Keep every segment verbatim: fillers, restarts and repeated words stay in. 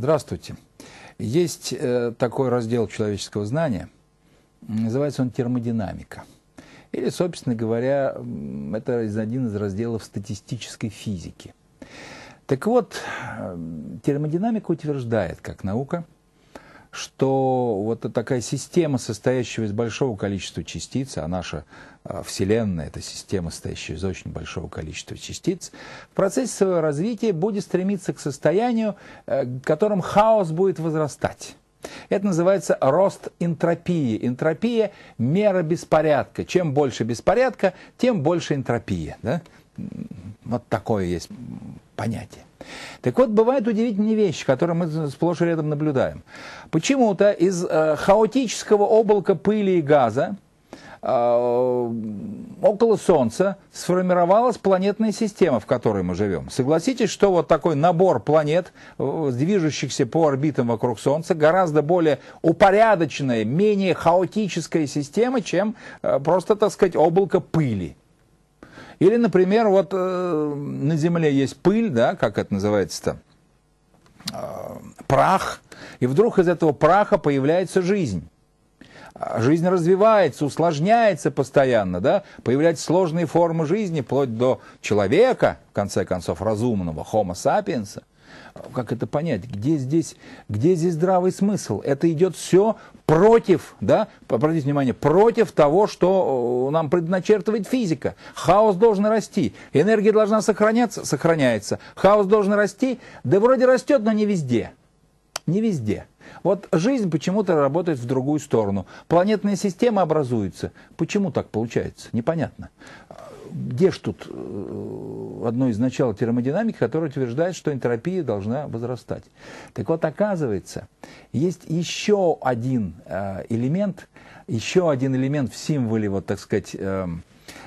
Здравствуйте. Есть э, такой раздел человеческого знания, называется он термодинамика. Или, собственно говоря, это один из разделов статистической физики. Так вот, термодинамика утверждает, как наука, что вот такая система, состоящая из большого количества частиц, а наша Вселенная – это система, состоящая из очень большого количества частиц, в процессе своего развития будет стремиться к состоянию, в котором хаос будет возрастать. Это называется рост энтропии. Энтропия – мера беспорядка. Чем больше беспорядка, тем больше энтропия. Да? Вот такое есть понятие. Так вот, бывают удивительные вещи, которые мы сплошь и рядом наблюдаем. Почему-то из э, хаотического облака пыли и газа э, около Солнца сформировалась планетная система, в которой мы живем. Согласитесь, что вот такой набор планет, движущихся по орбитам вокруг Солнца, гораздо более упорядоченная, менее хаотическая система, чем э, просто, так сказать, облако пыли. Или, например, вот э, на Земле есть пыль, да, как это называется-то, э, прах, и вдруг из этого праха появляется жизнь. Жизнь развивается, усложняется постоянно, да, появляются сложные формы жизни, вплоть до человека, в конце концов, разумного, homo sapiens. Как это понять? Где здесь, где здесь здравый смысл? Это идет все против, да, обратите внимание, против того, что нам предначертывает физика. Хаос должен расти, энергия должна сохраняться, сохраняется, хаос должен расти, да вроде растет, но не везде. Не везде. Вот жизнь почему-то работает в другую сторону. Планетная система образуется. Почему так получается? Непонятно. Где ж тут одно из начал термодинамики, которое утверждает, что энтропия должна возрастать? Так вот, оказывается, есть еще один элемент, еще один элемент в символе, вот, так сказать,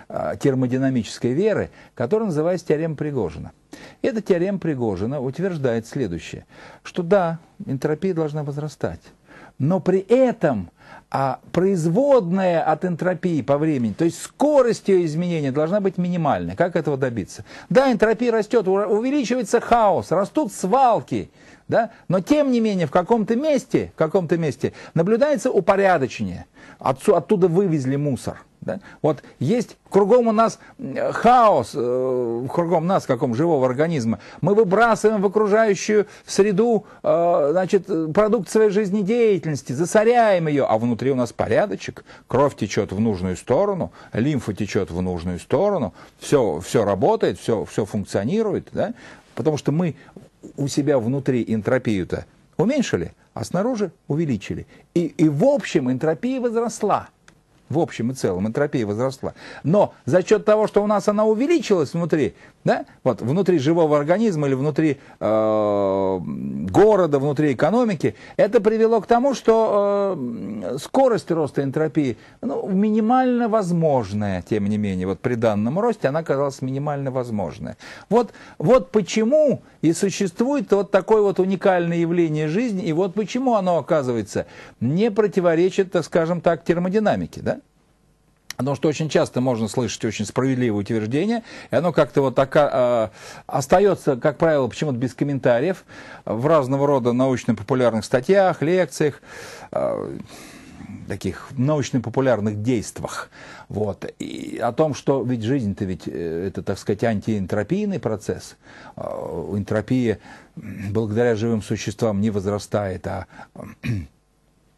термодинамической веры, который называется теорема Пригожина. Эта теорема Пригожина утверждает следующее, что да, энтропия должна возрастать, но при этом а, производная от энтропии по времени, то есть скорость ее изменения должна быть минимальной. Как этого добиться? Да, энтропия растет, увеличивается хаос, растут свалки, да? Но тем не менее в каком-то месте, в каком-то месте наблюдается упорядочение, От, оттуда вывезли мусор. Да? Вот есть кругом у нас хаос, э, кругом нас, каком живого организма, мы выбрасываем в окружающую среду э, значит, продукт своей жизнедеятельности, засоряем ее, а внутри у нас порядочек, кровь течет в нужную сторону, лимфа течет в нужную сторону, все, все работает, все, все функционирует, да? Потому что мы у себя внутри энтропию-то уменьшили, а снаружи увеличили. И, и в общем энтропия возросла. В общем и целом энтропия возросла. Но за счет того, что у нас она увеличилась внутри, да, вот внутри живого организма или внутри э, города, внутри экономики, это привело к тому, что э, скорость роста энтропии, ну, минимально возможная, тем не менее, вот при данном росте она оказалась минимально возможная. Вот, вот почему и существует вот такое вот уникальное явление жизни, и вот почему оно, оказывается, не противоречит, так скажем так, термодинамике, да? Потому что очень часто можно слышать очень справедливое утверждение, и оно как-то вот ока... остается, как правило, почему-то без комментариев в разного рода научно-популярных статьях, лекциях, таких научно-популярных действиях. Вот. И о том, что ведь жизнь-то ведь это, так сказать, антиэнтропийный процесс. Энтропия благодаря живым существам не возрастает, а...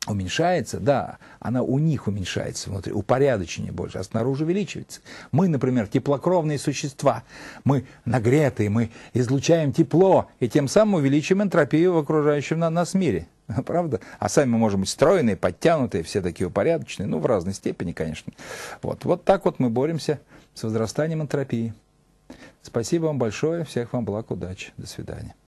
уменьшается, да, она у них уменьшается внутри, упорядоченнее больше, а снаружи увеличивается. Мы, например, теплокровные существа, мы нагреты, мы излучаем тепло, и тем самым увеличим энтропию в окружающем нас мире. Правда? А сами мы можем быть стройные, подтянутые, все такие упорядоченные, ну, в разной степени, конечно. Вот, вот так вот мы боремся с возрастанием энтропии. Спасибо вам большое, всех вам благ, удачи, до свидания.